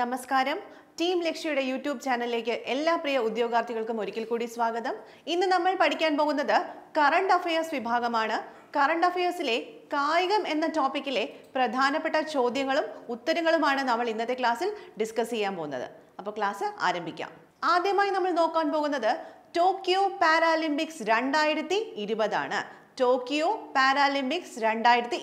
നമസ്കാരം team ലക്ഷ്യയുടെ YouTube ചാനലിലേക്ക് എല്ലാ പ്രിയ ഉദ്യോഗാർത്ഥികൾക്കും ഒരിക്കൽ കൂടി സ്വാഗതം. ഇന്ന് നമ്മൾ പഠിക്കാൻ പോകുന്നത് കറണ്ട് അഫയേഴ്സ് വിഭാഗമാണ്. കറണ്ട് അഫയേഴ്സിലെ കായികം എന്ന ടോപ്പിക്കിലെ പ്രധാനപ്പെട്ട ചോദ്യങ്ങളും ഉത്തരങ്ങളുമാണ് നമ്മൾ ഇന്നത്തെ ക്ലാസ്സിൽ ഡിസ്കസ് ചെയ്യാൻ പോകുന്നത്. അപ്പോൾ ക്ലാസ് ആരംഭിക്കാം. ആദ്യമായി നമ്മൾ നോക്കാൻ പോകുന്നത് ടോക്കിയോ പാരാലിമ്പിക്സ് 2020 ആണ്. ടോക്കിയോ പാരാലിമ്പിക്സ് 2020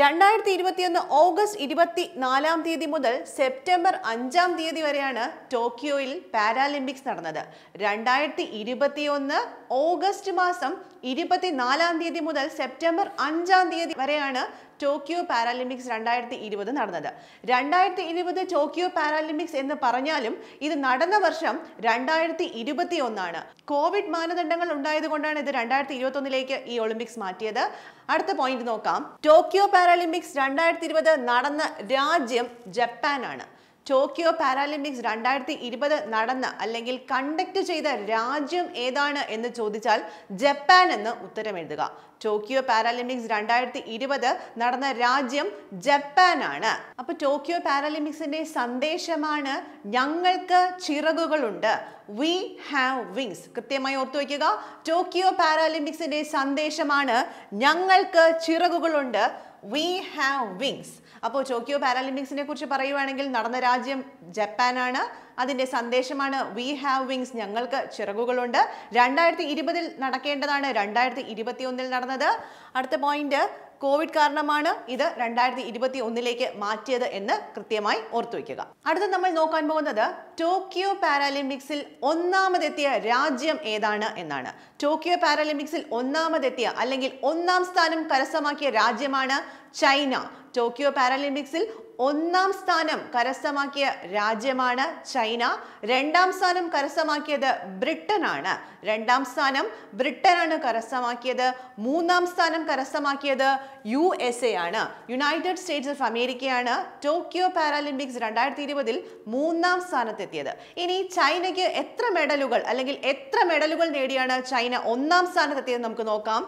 2021 ഓഗസ്റ്റ് 24 മുതൽ സെപ്റ്റംബർ 5 വരെയാണ് ടോക്കിയോയിൽ പാരാലിമ്പിക്സ് നടന്നത്. 2021 ഓഗസ്റ്റ് മാസം 24 മുതൽ സെപ്റ്റംബർ 5 വരെയാണ് ടോക്കിയോ പാരാലിമ്പിക്സ് 2020 നടന്നത്. 2020 ടോക്കിയോ പാരാലിമ്പിക്സ് എന്ന് പറഞ്ഞാലും ഇത് നടന്ന വർഷം 2021 ആണ്. കോവിഡ് മാനദണ്ഡങ്ങൾ ഉണ്ടായതുകൊണ്ടാണ് ഇത് 2021 ഈ ഒളിമ്പിക്സ് മാറ്റിയത്. അടുത്ത പോയിന്റ് നോക്കാം. ടോക്കിയോ പാരാലിമ്പിക്സ് 2020 നടന്ന രാജ്യം ജപ്പാനാണ്. ടോക്കിയോ പാരാലിമ്പിക്സ് 2020 നടന്ന അല്ലെങ്കിൽ കണ്ടക്ട് ചെയ്ത രാജ്യം ഏതാണ് എന്ന് ചോദിച്ചാൽ ജപ്പാൻ എന്ന് ഉത്തരം എഴുതുക. ടോക്കിയോ പാരാലിമ്പിക്സ് 2020 നടന്ന രാജ്യം ജപ്പാനാണ്. അപ്പോൾ ടോക്കിയോ പാരാലിമ്പിക്സിന്റെ സന്ദേശമാണ് ഞങ്ങൾക്ക് ചിറകുകളുണ്ട്, വി ഹാവ് വിങ്സ്. കൃത്യമായി ഓർത്തു വയ്ക്കുക, ടോക്കിയോ പാരാലിമ്പിക്സിന്റെ സന്ദേശമാണ് ഞങ്ങൾക്ക് ചിറകുകളുണ്ട്, We have wings. അപ്പോൾ ടോക്കിയോ പാരാലിമ്പിക്സിനെ കുറിച്ച് പറയുവാണെങ്കിൽ നടന്ന രാജ്യം ജപ്പാനാണ്, അതിൻ്റെ സന്ദേശമാണ് We have wings, ഞങ്ങൾക്ക് ചിറകുകളുണ്ട്. 2020 നടക്കേണ്ടതാണ് 2021 നടന്നത്. അടുത്ത പോയിന്റ്, കോവിഡ് കാരണമാണ് ഇത് 2021 മാറ്റിയത് എന്ന് കൃത്യമായി ഓർത്തുവയ്ക്കുക. അടുത്ത നമ്മൾ നോക്കാൻ പോകുന്നത് ടോക്കിയോ പാരാലിമ്പിക്സിൽ ഒന്നാമതെത്തിയ രാജ്യം ഏതാണ് എന്നാണ്. ടോക്കിയോ പാരാലിമ്പിക്സിൽ ഒന്നാമതെത്തിയ അല്ലെങ്കിൽ ഒന്നാം സ്ഥാനം കരസ്ഥമാക്കിയ രാജ്യമാണ് ചൈന. ടോക്കിയോ പാരാലിമ്പിക്സിൽ ഒന്നാം സ്ഥാനം കരസ്ഥമാക്കിയ രാജ്യമാണ് ചൈന. രണ്ടാം സ്ഥാനം കരസ്ഥമാക്കിയത് ബ്രിട്ടനാണ്. മൂന്നാം സ്ഥാനം കരസ്ഥമാക്കിയത് USA ആണ്, യുണൈറ്റഡ് സ്റ്റേറ്റ്സ് ഓഫ് അമേരിക്കയാണ്. ടോക്കിയോ പാരാലിമ്പിക്സ് 2020 മൂന്നാം സ്ഥാനത്തെത്തിയത്. ഇനി ചൈനയ്ക്ക് എത്ര മെഡലുകൾ നേടിയാണ് ചൈന ഒന്നാം സ്ഥാനത്തെത്തിയത് നമുക്ക് നോക്കാം.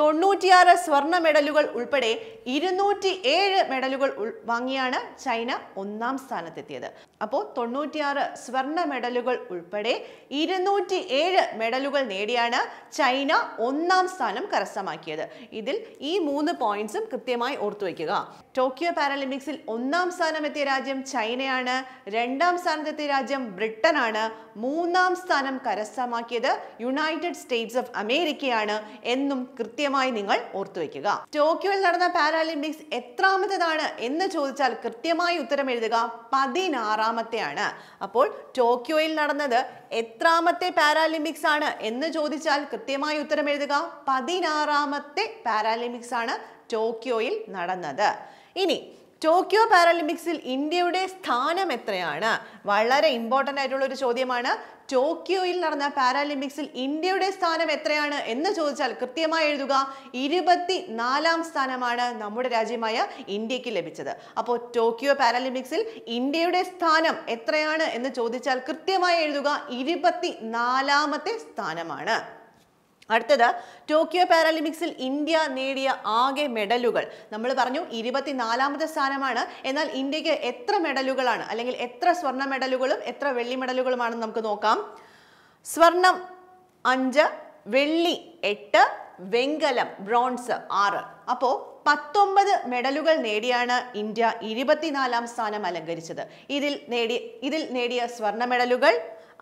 96 സ്വർണ്ണ മെഡലുകൾ ഉൾപ്പെടെ 207 മെഡലുകൾ വാങ്ങിയാണ് ചൈന ഒന്നാം സ്ഥാനത്തെത്തിയത്. അപ്പോൾ 96 സ്വർണ്ണ മെഡലുകൾ ഉൾപ്പെടെ 207 മെഡലുകൾ നേടിയാണ് ചൈന ഒന്നാം സ്ഥാനം കരസ്ഥമാക്കിയത്. ഇതിൽ ഈ 3 പോയിന്റ്സും കൃത്യമായി ഓർത്തു വയ്ക്കുക. ടോക്കിയോ പാരാലിമ്പിക്സിൽ ഒന്നാം സ്ഥാനമെത്തിയ രാജ്യം ചൈനയാണ്, രണ്ടാം സ്ഥാനത്തെത്തിയ രാജ്യം ബ്രിട്ടനാണ്, മൂന്നാം സ്ഥാനം കരസ്ഥമാക്കിയത് യുണൈറ്റഡ് സ്റ്റേറ്റ്സ് ഓഫ് അമേരിക്കയാണ് എന്നും കൃത്യമായി നിങ്ങൾ ഓർത്തു വയ്ക്കുക. ടോക്കിയോയിൽ നടന്ന പാരാലിമ്പിക്സ് എത്രാമത്തേതാണ് എന്ന് ചോദിച്ചാൽ കൃത്യമായി ഉത്തരം എഴുതുക, 16-ാമത്തെയാണ്. അപ്പോൾ ടോക്കിയോയിൽ നടന്നത് എത്രാമത്തെ പാരാലിമ്പിക്സ് ആണ് എന്ന് ചോദിച്ചാൽ കൃത്യമായി ഉത്തരം എഴുതുക, 16-ാമത്തെ പാരാലിമ്പിക്സ് ആണ് ടോക്കിയോയിൽ നടന്നത്. ഇനി ടോക്കിയോ പാരാലിമ്പിക്സിൽ ഇന്ത്യയുടെ സ്ഥാനം എത്രയാണ്? വളരെ ഇമ്പോർട്ടൻ്റ് ആയിട്ടുള്ള ഒരു ചോദ്യമാണ്. ടോക്കിയോയിൽ നടന്ന പാരാലിമ്പിക്സിൽ ഇന്ത്യയുടെ സ്ഥാനം എത്രയാണ് എന്ന് ചോദിച്ചാൽ കൃത്യമായി എഴുതുക, 24-ാം സ്ഥാനമാണ് നമ്മുടെ രാജ്യമായ ഇന്ത്യക്ക് ലഭിച്ചത്. അപ്പോൾ ടോക്കിയോ പാരാലിമ്പിക്സിൽ ഇന്ത്യയുടെ സ്ഥാനം എത്രയാണ് എന്ന് ചോദിച്ചാൽ കൃത്യമായി എഴുതുക, 24-ാമത്തെ സ്ഥാനമാണ്. അടുത്തത് ടോക്കിയോ പാരാലിമ്പിക്സിൽ ഇന്ത്യ നേടിയ ആകെ മെഡലുകൾ. നമ്മൾ പറഞ്ഞു 24-ാമത്തെ സ്ഥാനമാണ്, എന്നാൽ ഇന്ത്യക്ക് എത്ര മെഡലുകളാണ് അല്ലെങ്കിൽ എത്ര സ്വർണ്ണ മെഡലുകളും എത്ര വെള്ളി മെഡലുകളുമാണെന്ന് നമുക്ക് നോക്കാം. സ്വർണം 5, വെള്ളി 8, വെങ്കലം ബ്രോൺസ് 6. അപ്പോൾ 19 മെഡലുകൾ നേടിയാണ് ഇന്ത്യ 24-ാം സ്ഥാനം അലങ്കരിച്ചത്. ഇതിൽ നേടിയ സ്വർണ്ണ മെഡലുകൾ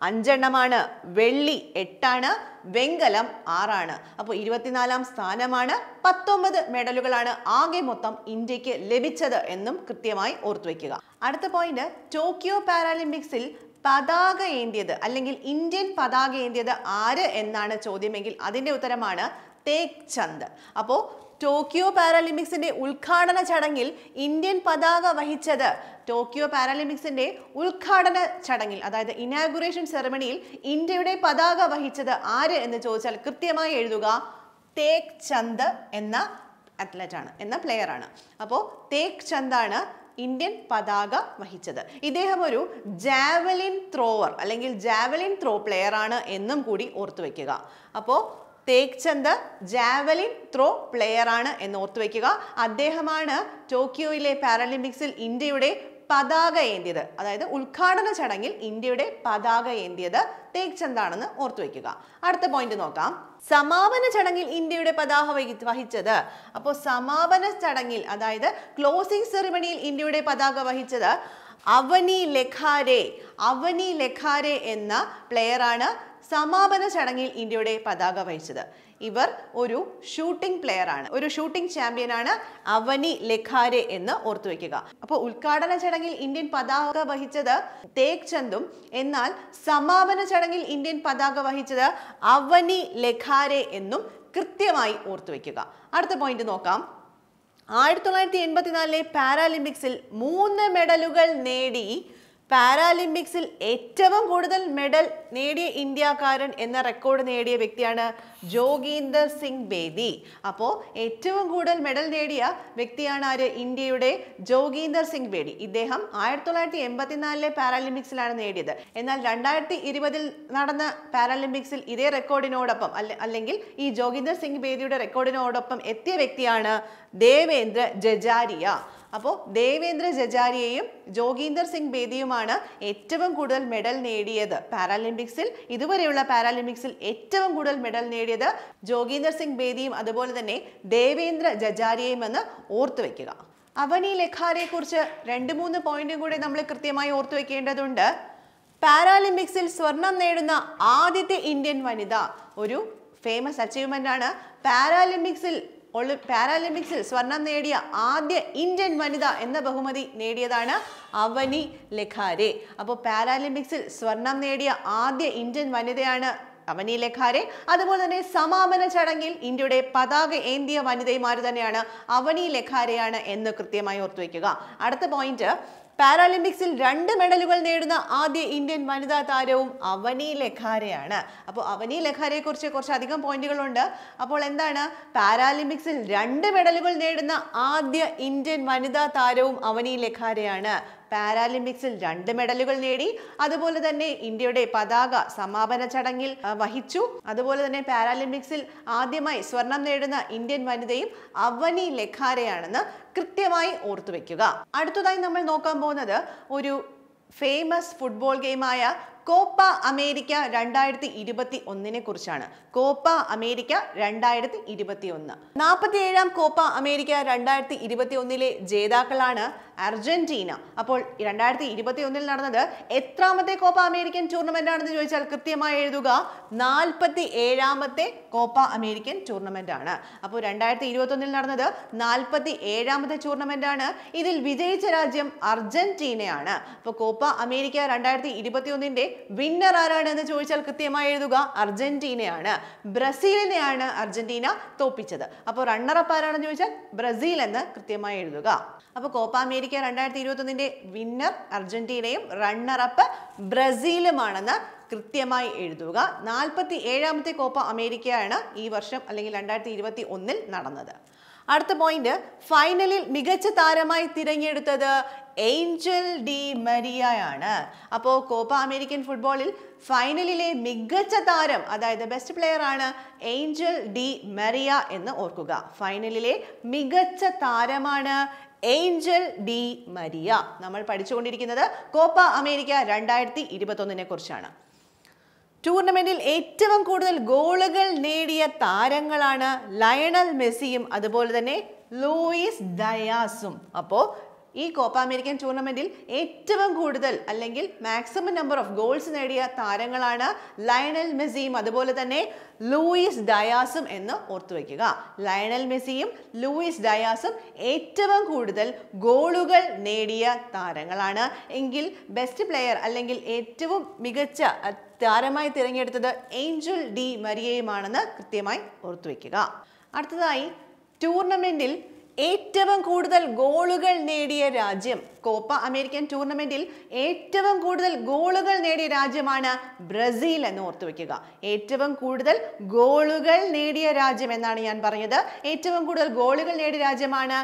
5 എണ്ണമാണ്, വെള്ളി 8 ആണ്, വെങ്കലം 6 ആണ്. അപ്പോൾ 24-ാം സ്ഥാനമാണ്, 19 മെഡലുകളാണ് ആകെ മൊത്തം ഇന്ത്യക്ക് ലഭിച്ചത് എന്നും കൃത്യമായി ഓർത്തു വയ്ക്കുക. അടുത്ത പോയിന്റ്, ടോക്കിയോ പാരാലിമ്പിക്സിൽ പതാക ഏന്തിയത് അല്ലെങ്കിൽ ഇന്ത്യൻ പതാക ഏന്തിയത് ആര് എന്നാണ് ചോദ്യമെങ്കിൽ അതിൻ്റെ ഉത്തരമാണ് തേക് ചന്ദ്. അപ്പോൾ ടോക്കിയോ പാരാലിമ്പിക്സിന്റെ ഉദ്ഘാടന ചടങ്ങിൽ ഇന്ത്യൻ പതാക വഹിച്ചത്, ടോക്കിയോ പാരാലിമ്പിക്സിന്റെ ഉദ്ഘാടന ചടങ്ങിൽ അതായത് ഇനാഗുറേഷൻ സെറമണിയിൽ ഇന്ത്യയുടെ പതാക വഹിച്ചത് ആര് എന്ന് ചോദിച്ചാൽ കൃത്യമായി എഴുതുക, തേക് ചന്ദ് എന്ന പ്ലെയറാണ്. അപ്പോൾ തേക് ചന്ദാണ് ഇന്ത്യൻ പതാക വഹിച്ചത്. ഇദ്ദേഹം ഒരു ജാവലിൻ ത്രോവർ അല്ലെങ്കിൽ ജാവലിൻ ത്രോ പ്ലെയറാണ് എന്നും കൂടി ഓർത്തു വയ്ക്കുക. അപ്പോൾ തേക് ചന്ദ് ജാവലിൻ ത്രോ പ്ലെയറാണ് എന്ന് ഓർത്തു വയ്ക്കുക. അദ്ദേഹമാണ് ടോക്കിയോയിലെ പാരാലിമ്പിക്സിൽ ഇന്ത്യയുടെ പതാക ഏന്തിയത്, അതായത് ഉദ്ഘാടന ചടങ്ങിൽ ഇന്ത്യയുടെ പതാക ഏന്തിയത് തേക്ചന്ദാണെന്ന് ഓർത്തുവെക്കുക. അടുത്ത പോയിന്റ് നോക്കാം. സമാപന ചടങ്ങിൽ ഇന്ത്യയുടെ പതാക വഹിച്ചത്. അപ്പോൾ സമാപന ചടങ്ങിൽ അതായത് ക്ലോസിംഗ് സെറിമണിയിൽ ഇന്ത്യയുടെ പതാക വഹിച്ചത് അവനി ലെഖാരെ എന്ന പ്ലെയറാണ് സമാപന ചടങ്ങിൽ ഇന്ത്യയുടെ പതാക വഹിച്ചത്. ഇവർ ഒരു ഷൂട്ടിംഗ് പ്ലെയറാണ്, ഒരു ഷൂട്ടിംഗ് ചാമ്പ്യനാണ് അവനി ലെഖാരെ എന്ന് ഓർത്തു വയ്ക്കുക. അപ്പോൾ ഉദ്ഘാടന ചടങ്ങിൽ ഇന്ത്യൻ പതാക വഹിച്ചത് തേക്ചന്ദും, എന്നാൽ സമാപന ചടങ്ങിൽ ഇന്ത്യൻ പതാക വഹിച്ചത് അവനി ലെഖാരെ എന്നും കൃത്യമായി ഓർത്തുവെക്കുക. അടുത്ത പോയിന്റ് നോക്കാം. 1984 പാരാലിമ്പിക്സിൽ 3 മെഡലുകൾ നേടി പാരാലിമ്പിക്സിൽ ഏറ്റവും കൂടുതൽ മെഡൽ നേടിയ ഇന്ത്യക്കാരൻ എന്ന റെക്കോർഡ് നേടിയ വ്യക്തിയാണ് ജോഗീന്ദർ സിംഗ് ബേദി. അപ്പോൾ ഏറ്റവും കൂടുതൽ മെഡൽ നേടിയ വ്യക്തിയാണ് ആര്? ഇന്ത്യയുടെ ജോഗീന്ദർ സിംഗ് ബേദി. ഇദ്ദേഹം 1984 പാരാലിമ്പിക്സിലാണ് നേടിയത്. എന്നാൽ 2020 നടന്ന പാരാലിമ്പിക്സിൽ ഇതേ റെക്കോർഡിനോടൊപ്പം അല്ലെങ്കിൽ ഈ ജോഗീന്ദർ സിംഗ് ബേദിയുടെ റെക്കോർഡിനോടൊപ്പം എത്തിയ വ്യക്തിയാണ് ദേവേന്ദ്ര ജജാരിയ. അപ്പോൾ ദേവേന്ദ്ര ജജാരിയയും ജോഗീന്ദർ സിംഗ് ബേദിയുമാണ് ഏറ്റവും കൂടുതൽ മെഡൽ നേടിയത് പാരാലിമ്പിക്സിൽ. ഇതുവരെയുള്ള പാരാലിമ്പിക്സിൽ ഏറ്റവും കൂടുതൽ മെഡൽ നേടിയത് ജോഗീന്ദർ സിംഗ് ബേദിയും അതുപോലെ തന്നെ ദേവേന്ദ്ര ജജാരിയയും എന്ന് ഓർത്തു വയ്ക്കുക. അവനി ലെഖാരെ കുറിച്ച് 2-3 പോയിന്റും കൂടി നമ്മൾ കൃത്യമായി ഓർത്തു വയ്ക്കേണ്ടതുണ്ട്. പാരാലിമ്പിക്സിൽ സ്വർണം നേടുന്ന ആദ്യത്തെ ഇന്ത്യൻ വനിത, ഒരു ഫേമസ് അച്ചീവ്മെന്റ് ആണ്. പാരാലിമ്പിക്സിൽ സ്വർണം നേടിയ ആദ്യ ഇന്ത്യൻ വനിത എന്ന ബഹുമതി നേടിയതാണ് അവനി ലെഖാരെ. അപ്പോൾ പാരാലിമ്പിക്സിൽ സ്വർണം നേടിയ ആദ്യ ഇന്ത്യൻ വനിതയാണ് അവനി ലെഖാരെ. അതുപോലെ തന്നെ സമാപന ചടങ്ങിൽ ഇന്ത്യയുടെ പതാക ഏന്തിയ വനിതയുമാർ തന്നെയാണ് അവനി ലെഖാരെയാണ് എന്ന് കൃത്യമായി ഓർത്തുവെക്കുക. അടുത്ത പോയിന്റ്, പാരാലിമ്പിക്സിൽ 2 മെഡലുകൾ നേടുന്ന ആദ്യ ഇന്ത്യൻ വനിതാ താരവും അവനി ലെഖാരെയാണ്. അപ്പോൾ അവനി ലെഖാരെ കുറിച്ച് കുറച്ചധികം പോയിന്റുകളുണ്ട്. അപ്പോൾ എന്താണ്? പാരാലിമ്പിക്സിൽ 2 മെഡലുകൾ നേടുന്ന ആദ്യ ഇന്ത്യൻ വനിതാ താരവും അവനി ലെഖാരെയാണ്. പാരാലിമ്പിക്സിൽ 2 മെഡലുകൾ നേടി, അതുപോലെ തന്നെ ഇന്ത്യയുടെ പതാക സമാപന ചടങ്ങിൽ വഹിച്ചു. അതുപോലെ തന്നെ പാരാലിമ്പിക്സിൽ ആദ്യമായി സ്വർണം നേടുന്ന ഇന്ത്യൻ വനിതയും അവനി ലെഖാരെയാണെന്ന് കൃത്യമായി ഓർത്തുവെക്കുക. അടുത്തതായി നമ്മൾ നോക്കാൻ പോകുന്നത് ഒരു ഫേമസ് ഫുട്ബോൾ ഗെയിമായ കോപ്പ അമേരിക്ക 2021 കുറിച്ചാണ്. കോപ്പ അമേരിക്ക 2021, 47ാം കോപ്പ അമേരിക്ക 2021 ജേതാക്കളാണ് അർജന്റീന. അപ്പോൾ 2021 നടന്നത് എത്രാമത്തെ കോപ്പ അമേരിക്കൻ ടൂർണമെന്റ് ആണെന്ന് ചോദിച്ചാൽ കൃത്യമായി എഴുതുക 47ാമത്തെ കോപ്പ അമേരിക്കൻ ടൂർണമെന്റ് ആണ്. അപ്പോൾ 2021 നടന്നത് 47ാമത്തെ ടൂർണമെന്റ് ആണ്. ഇതിൽ വിജയിച്ച രാജ്യം അർജന്റീനയാണ്. അപ്പോൾ കോപ്പ അമേരിക്ക 2021 വിന്നർ ആരാണെന്ന് ചോദിച്ചാൽ കൃത്യമായി എഴുതുക അർജന്റീനയാണ്. ബ്രസീലിനെയാണ് അർജന്റീന തോൽപ്പിച്ചത്. അപ്പോൾ റണ്ണറപ്പ് ആരാണെന്ന് ചോദിച്ചാൽ ബ്രസീൽ എന്ന് കൃത്യമായി എഴുതുക. അപ്പോൾ കോപ്പ അമേരിക്ക 2021 വിന്നർ അർജന്റീനയും റണ്ണറപ്പ് ബ്രസീലുമാണെന്ന് കൃത്യമായി എഴുതുക. 47ാമത്തെ കോപ്പ അമേരിക്കയാണ് ഈ വർഷം അല്ലെങ്കിൽ 2021 നടന്നത്. അടുത്ത പോയിന്റ്, ഫൈനലിൽ മികച്ച താരമായി തിരഞ്ഞെടുത്തത് ഏഞ്ചൽ ഡി മരിയയാണ്. അപ്പോൾ കോപ്പ അമേരിക്കൻ ഫുട്ബോളിൽ ഫൈനലിലെ മികച്ച താരം, അതായത് ബെസ്റ്റ് പ്ലെയർ ആണ് ഏഞ്ചൽ ഡി മരിയ എന്ന് ഓർക്കുക. ഫൈനലിലെ മികച്ച താരമാണ് ഏഞ്ചൽ ഡി മരിയ. നമ്മൾ പഠിച്ചുകൊണ്ടിരിക്കുന്നത് കോപ്പ അമേരിക്ക 2021 കുറിച്ചാണ്. ടൂർണമെന്റിൽ ഏറ്റവും കൂടുതൽ ഗോളുകൾ നേടിയ താരങ്ങളാണ് ലയണൽ മെസ്സിയും അതുപോലെ തന്നെ ലൂയിസ് ഡയാസും. അപ്പോൾ ഈ കോപ്പ അമേരിക്കൻ ടൂർണമെന്റിൽ ഏറ്റവും കൂടുതൽ അല്ലെങ്കിൽ മാക്സിമം നമ്പർ ഓഫ് ഗോൾസ് നേടിയ താരങ്ങളാണ് ലയണൽ മെസ്സിയും അതുപോലെ തന്നെ ലൂയിസ് ഡയാസും എന്ന് ഓർത്തുവെക്കുക. ലയണൽ മെസ്സിയും ലൂയിസ് ഡയാസും ഏറ്റവും കൂടുതൽ ഗോളുകൾ നേടിയ താരങ്ങളാണ്. എങ്കിൽ ബെസ്റ്റ് പ്ലെയർ അല്ലെങ്കിൽ ഏറ്റവും മികച്ച താരമായി തിരഞ്ഞെടുത്തത് ഏഞ്ചൽ ഡി മരിയയുമാണെന്ന് കൃത്യമായി ഓർത്തുവെക്കുക. അടുത്തതായി, ടൂർണമെന്റിൽ ഏറ്റവും കൂടുതൽ ഗോളുകൾ നേടിയ രാജ്യം, കോപ്പ അമേരിക്കൻ ടൂർണമെന്റിൽ ഏറ്റവും കൂടുതൽ ഗോളുകൾ നേടിയ രാജ്യമാണ് ബ്രസീൽ എന്ന് ഓർത്തു വയ്ക്കുക. ഏറ്റവും കൂടുതൽ ഗോളുകൾ നേടിയ രാജ്യം എന്നാണ് ഞാൻ പറഞ്ഞത്. ഏറ്റവും കൂടുതൽ ഗോളുകൾ നേടിയ രാജ്യമാണ്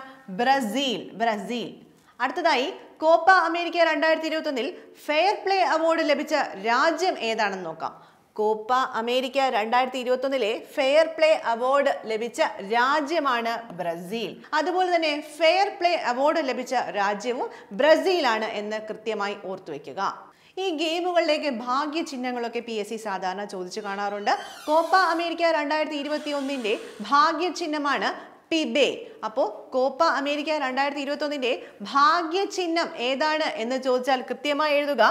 ബ്രസീൽ. അടുത്തതായി, Copa America 2021 fair play award ലഭിച്ച രാജ്യം ഏതാണെന്ന് നോക്കാം. Copa America 2021 Fair Play Award ലഭിച്ച രാജ്യമാണ് ബ്രസീൽ. അതുപോലെ തന്നെ Fair Play Award ലഭിച്ച രാജ്യവും ബ്രസീലാണ് എന്ന് കൃത്യമായി ഓർത്തുവെക്കുക. ഈ ഗെയിമുകളിലേക്ക് ഭാഗ്യ ചിഹ്നങ്ങളൊക്കെ PSC സാധാരണ ചോദിച്ചു കാണാറുണ്ട്. കോപ്പ അമേരിക്ക 2021 ന്റെ ഭാഗ്യ ചിഹ്നമാണ് പിബേ. അപ്പോൾ കോപ്പ അമേരിക്ക 2021 ന്റെ ഭാഗ്യ ചിഹ്നം ഏതാണ് എന്ന് ചോദിച്ചാൽ കൃത്യമായി എഴുതുക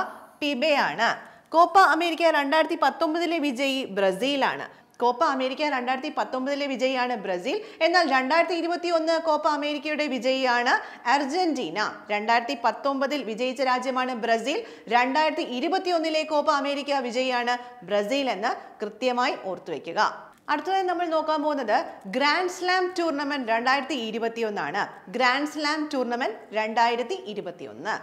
പിബേ ആണ്. കോപ്പ അമേരിക്ക 2019 ലെ വിജയി ബ്രസീലാണ്. കോപ്പ അമേരിക്ക 2019 ലെ വിജയിയാണ് ബ്രസീൽ. എന്നാൽ 2021 കോപ്പ അമേരിക്കയുടെ വിജയിയാണ് അർജന്റീന. 2019 വിജയിച്ച രാജ്യമാണ് ബ്രസീൽ. 2021 ലെ കോപ്പ അമേരിക്ക വിജയിയാണ് ബ്രസീൽ എന്ന് കൃത്യമായി ഓർത്തുവെക്കുക. അടുത്തതായി നമ്മൾ നോക്കാൻ പോകുന്നത് ഗ്രാൻഡ് സ്ലാം ടൂർണമെന്റ് 2021 ആണ്. Grand slam tournament 2021.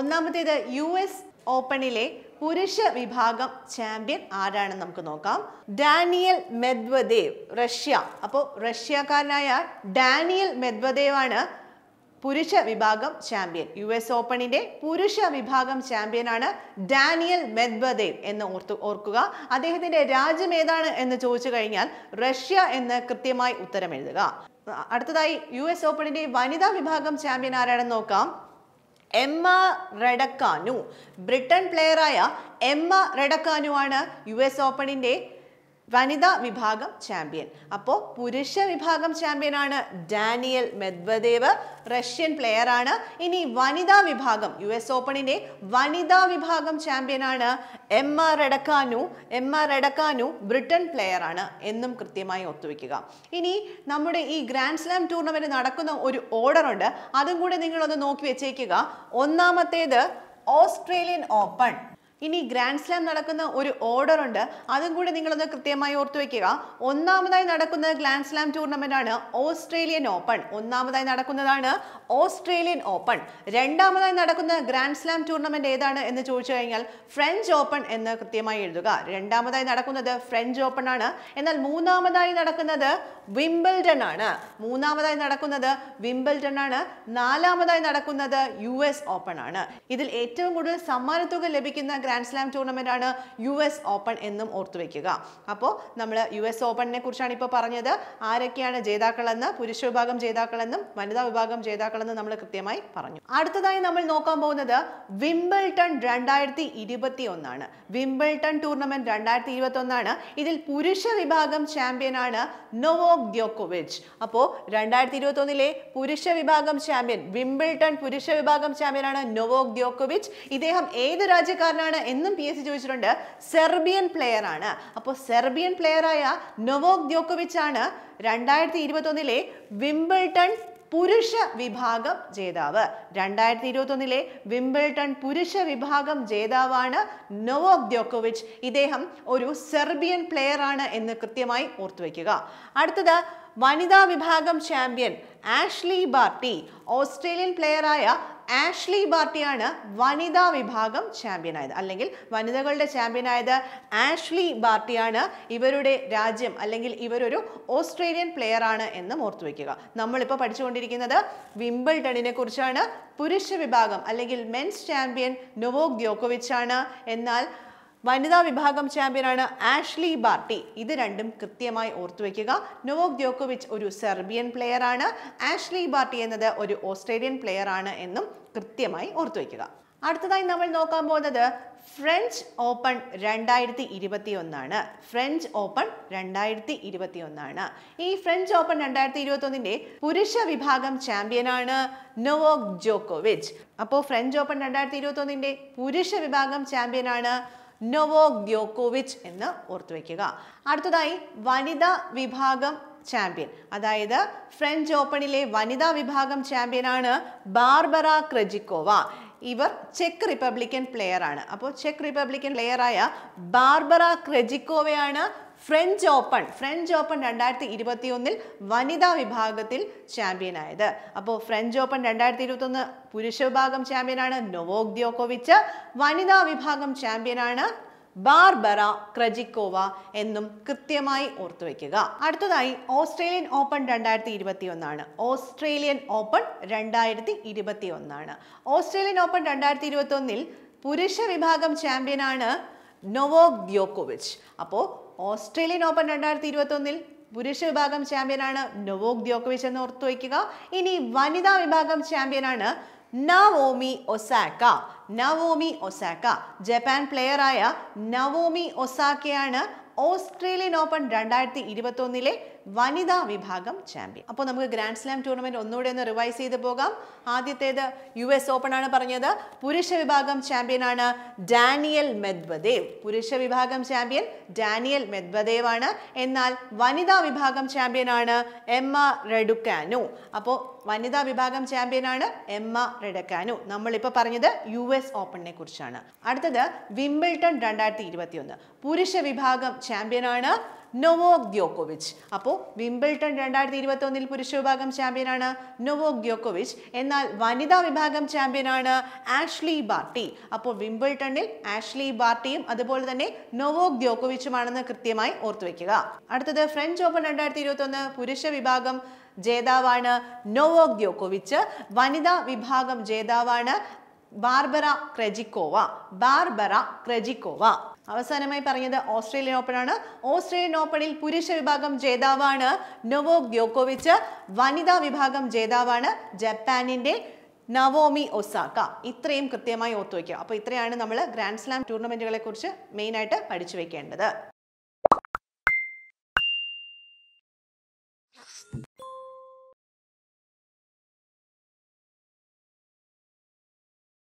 ഒന്നാമത്തേത് US Open-ile പുരുഷ വിഭാഗം ചാമ്പ്യൻ ആരാണെന്ന് നമുക്ക് നോക്കാം. Daniel Medvedev, Russia. അപ്പോൾ റഷ്യക്കാരനായ ഡാനിയൽ മെദ്വദേവ് ആണ് പുരുഷ വിഭാഗം ചാമ്പ്യൻ. US Open-ന്റെ പുരുഷ വിഭാഗം ചാമ്പ്യനാണ് ഡാനിയൽ മെദ്വദേവ് എന്ന് ഓർക്കുക. അദ്ദേഹത്തിന്റെ രാജ്യം ഏതാണ് എന്ന് ചോദിച്ചു കഴിഞ്ഞാൽ റഷ്യ എന്ന് കൃത്യമായി ഉത്തരം എഴുതുക. അടുത്തതായി US Open-ന്റെ വനിതാ വിഭാഗം ചാമ്പ്യൻ ആരാണെന്ന് നോക്കാം. എമ്മ റഡക്കാനു, ബ്രിട്ടൻ പ്ലെയറായ എമ്മ റഡക്കാനു ആണ് US Open-ന്റെ വനിതാ വിഭാഗം ചാമ്പ്യൻ. അപ്പോൾ പുരുഷ വിഭാഗം ചാമ്പ്യനാണ് ഡാനിയൽ മെദ്വദേവ്, റഷ്യൻ പ്ലെയറാണ്. ഇനി വനിതാ വിഭാഗം US Open-ന്റെ വനിതാ വിഭാഗം ചാമ്പ്യനാണ് Emma Raducanu. Emma Raducanu Britain പ്ലെയറാണ് എന്നും കൃത്യമായി ഓർത്തുവെക്കുക. ഇനി നമ്മുടെ ഈ ഗ്രാൻഡ് സ്ലാം ടൂർണമെന്റ് നടക്കുന്ന ഒരു ഓർഡർ ഉണ്ട്, അതും കൂടെ നിങ്ങളൊന്ന് നോക്കി വെച്ചേക്കുക. ഒന്നാമത്തേത് ഓസ്ട്രേലിയൻ ഓപ്പൺ. ഇനി ഗ്രാൻഡ് സ്ലാം നടക്കുന്ന ഒരു ഓർഡർ ഉണ്ട്, അതും കൂടി നിങ്ങളൊന്ന് കൃത്യമായി ഓർത്തു വയ്ക്കുക. ഒന്നാമതായി നടക്കുന്ന ഗ്രാൻഡ് സ്ലാം ടൂർണമെന്റ് ആണ് ഓസ്ട്രേലിയൻ ഓപ്പൺ. ഒന്നാമതായി നടക്കുന്നതാണ് ഓസ്ട്രേലിയൻ ഓപ്പൺ. രണ്ടാമതായി നടക്കുന്ന ഗ്രാൻഡ് സ്ലാം ടൂർണമെന്റ് ഏതാണ് എന്ന് ചോദിച്ചു കഴിഞ്ഞാൽ ഫ്രഞ്ച് ഓപ്പൺ എന്ന് കൃത്യമായി എഴുതുക. രണ്ടാമതായി നടക്കുന്നത് ഫ്രഞ്ച് ഓപ്പൺ ആണ്. എന്നാൽ മൂന്നാമതായി നടക്കുന്നത് വിംബിൾഡൺ ആണ്. മൂന്നാമതായി നടക്കുന്നത് വിംബിൾഡൺ ആണ്. നാലാമതായി നടക്കുന്നത് US Open ആണ്. ഇതിൽ ഏറ്റവും കൂടുതൽ സമ്മാനത്തുക ലഭിക്കുന്ന ഗ്രാൻഡ് സ്ലാം ടൂർണമെന്റ് ആണ് US Open എന്നും ഓർത്തുവെക്കുക. അപ്പോൾ നമ്മൾ US Open-നെ കുറിച്ചാണ് ഇപ്പോൾ പറഞ്ഞത്. ആരൊക്കെയാണ് ജേതാക്കളെന്ന്, പുരുഷ വിഭാഗം ജേതാക്കളെന്നും വനിതാ വിഭാഗം ജേതാക്കളെന്നും നമ്മൾ കൃത്യമായി പറഞ്ഞു. അടുത്തതായി നമ്മൾ നോക്കാൻ പോകുന്നത് വിംബിൾഡൺ 2021 ആണ്. വിംബിൾഡൺ ടൂർണമെന്റ് 2021 ആണ്. ഇതിൽ പുരുഷ വിഭാഗം ചാമ്പ്യനാണ് നോവാക് ദ്യോക്കോവിച്ച്. അപ്പോൾ 2021 ലെ പുരുഷ വിഭാഗം ചാമ്പ്യൻ, വിംബിൾഡൺ പുരുഷ വിഭാഗം ചാമ്പ്യനാണ് നോവാക് ദ്യോക്കോവിച്ച്. ഇദ്ദേഹം ഏത് രാജ്യക്കാരനാണ് എന്നും PSC ചോദിച്ചിട്ടുണ്ട്. സെർബിയൻ പ്ലെയർ ആണ്. അപ്പോൾ സെർബിയൻ പ്ലെയറായ നോവാക് ദ്യോക്കോവിച്ച് ആണ് 2021 ലെ വിംബിൾഡൺ പുരുഷ വിഭാഗം ജേതാവ്. 2021 ലെ വിംബിൾഡൺ പുരുഷ വിഭാഗം ജേതാവാണ് നോവാക് ദ്യോക്കോവിച്ച്. ഇദ്ദേഹം ഒരു സെർബിയൻ പ്ലെയർ ആണ് എന്ന് കൃത്യമായി ഓർത്തുവെക്കുക. അടുത്തത് വനിതാ വിഭാഗം ചാമ്പ്യൻ ആഷ്ലി ബാർട്ടി. ഓസ്ട്രേലിയൻ പ്ലെയറായ ആഷ്ലി ബാർട്ടിയാണ് വനിതാ വിഭാഗം ചാമ്പ്യനായത്, അല്ലെങ്കിൽ വനിതകളുടെ ചാമ്പ്യനായത് ആഷ്ലി ബാർട്ടിയാണ്. ഇവരുടെ രാജ്യം അല്ലെങ്കിൽ ഇവരൊരു ഓസ്ട്രേലിയൻ പ്ലെയറാണ് എന്നും ഓർത്തുവെക്കുക. നമ്മളിപ്പോൾ പഠിച്ചുകൊണ്ടിരിക്കുന്നത് വിംബിൾഡണിനെ കുറിച്ചാണ്. പുരുഷ വിഭാഗം അല്ലെങ്കിൽ മെൻസ് ചാമ്പ്യൻ നോവാക് ദ്യോക്കോവിച്ച് ആണ്. എന്നാൽ വനിതാ വിഭാഗം ചാമ്പ്യനാണ് ആഷ്ലി ബാർട്ടി. ഇത് രണ്ടും കൃത്യമായി ഓർത്തുവെക്കുക. നോവാക് ദ്യോക്കോവിച്ച് ഒരു സെർബിയൻ പ്ലെയറാണ്, ആഷ്ലി ബാർട്ടി എന്നത് ഒരു ഓസ്ട്രേലിയൻ പ്ലെയറാണ് എന്നും കൃത്യമായി ഓർത്തുവെക്കുക. അടുത്തതായി നമ്മൾ നോക്കാൻ പോകുന്നത് ഫ്രഞ്ച് ഓപ്പൺ 2021 ആണ്. ഫ്രഞ്ച് ഓപ്പൺ 2021 ആണ്. ഈ ഫ്രഞ്ച് ഓപ്പൺ 2021-ന്റെ പുരുഷ വിഭാഗം ചാമ്പ്യനാണ് നോവാക് ദ്യോക്കോവിച്ച്. അപ്പോൾ ഫ്രഞ്ച് ഓപ്പൺ 2021-ന്റെ പുരുഷ വിഭാഗം ചാമ്പ്യനാണ് നോവാക് ദ്യോക്കോവിച്ച് എന്ന് ഓർത്തുവെക്കുക. അടുത്തതായി വനിതാ വിഭാഗം ചാമ്പ്യൻ, അതായത് ഫ്രഞ്ച് ഓപ്പണിലെ വനിതാ വിഭാഗം ചാമ്പ്യനാണ് ബാർബറ ക്രജിക്കോവ. ഇവർ ചെക്ക് റിപ്പബ്ലിക്കൻ പ്ലെയർ ആണ്. അപ്പോൾ ചെക്ക് റിപ്പബ്ലിക്കൻ പ്ലെയറായ ബാർബറ ക്രജിക്കോവയാണ് ഫ്രഞ്ച് ഓപ്പൺ 2021-ൽ വനിതാ വിഭാഗത്തിൽ ചാമ്പ്യനായത്. അപ്പോൾ ഫ്രഞ്ച് ഓപ്പൺ 2021 പുരുഷ വിഭാഗം ചാമ്പ്യനാണ് നോവാക് ദ്യോക്കോവിച്ച്, വനിതാ വിഭാഗം ചാമ്പ്യനാണ് ബാർബറ ക്രജിക്കോവ എന്നും കൃത്യമായി ഓർത്തുവെക്കുക. അടുത്തതായി ഓസ്ട്രേലിയൻ ഓപ്പൺ 2021 ആണ്. ഓസ്ട്രേലിയൻ ഓപ്പൺ 2021 ആണ്. ഓസ്ട്രേലിയൻ ഓപ്പൺ 2021-ൽ പുരുഷ വിഭാഗം ചാമ്പ്യനാണ് Novak Djokovic. Apo Australian Open 2021 Purusha Vibhagam champion aanu Novak Djokovic ennu orthu vekkika. Ini Vanitha Vibhagam champion aanu Naomi Osaka. Naomi Osaka, Japan player aaya Naomi Osaka aanu Australian Open 2021 le Vanitha Vibhagam champion. Appo namukku Grand Slam tournament onnode ennu revise cheythu pogam. Aadyathede US Open aanu paranjathu. Purusha Vibhagam champion aanu Daniel Medvedev. Purusha Vibhagam champion Daniel Medvedev aanu. Ennal Vanitha Vibhagam champion aanu Emma Raducanu. Appo Vanitha Vibhagam champion aanu Emma Raducanu. Nammal ippa paranjathu US Open ne kurichana. Aduthathu Wimbledon 2021. Purusha Vibhagam champion aanu Novak Djokovic. Appo Wimbledon 2021 Purusha Vibhagam champion aanu Novak Djokovic. Ennal Vanitha Vibhagam champion aanu Ashley Barty. Appo Wimbledon il Ashley Barty um adupola thanne Novak Djokovic um aanennu krithyamayi orthu vekkika. Aduthathu French Open 2021 Purusha Vibhagam Jedavana Novak Djokovic. Vanitha Vibhagam Jedavana Barbara Krajikova. Barbara Krajikova. അവസാനമായി പറഞ്ഞത് Australian open ആണ്. Australian ഓപ്പണിൽ പുരുഷ വിഭാഗം ജേതാവാണ് Novak ദ്യോകോവിച്ച്. വനിതാ വിഭാഗം ജേതാവാണ് ജപ്പാനിന്റെ Naomi Osaka. ഇത്രയും കൃത്യമായി ഓർത്തു വെക്കുക. അപ്പോൾ ഇത്രയാണ് നമ്മൾ ഗ്രാൻഡ് സ്ലാം ടൂർണമെന്റുകളെ കുറിച്ച് മെയിൻ ആയിട്ട് പഠിച്ചു വെക്കേണ്ടത്.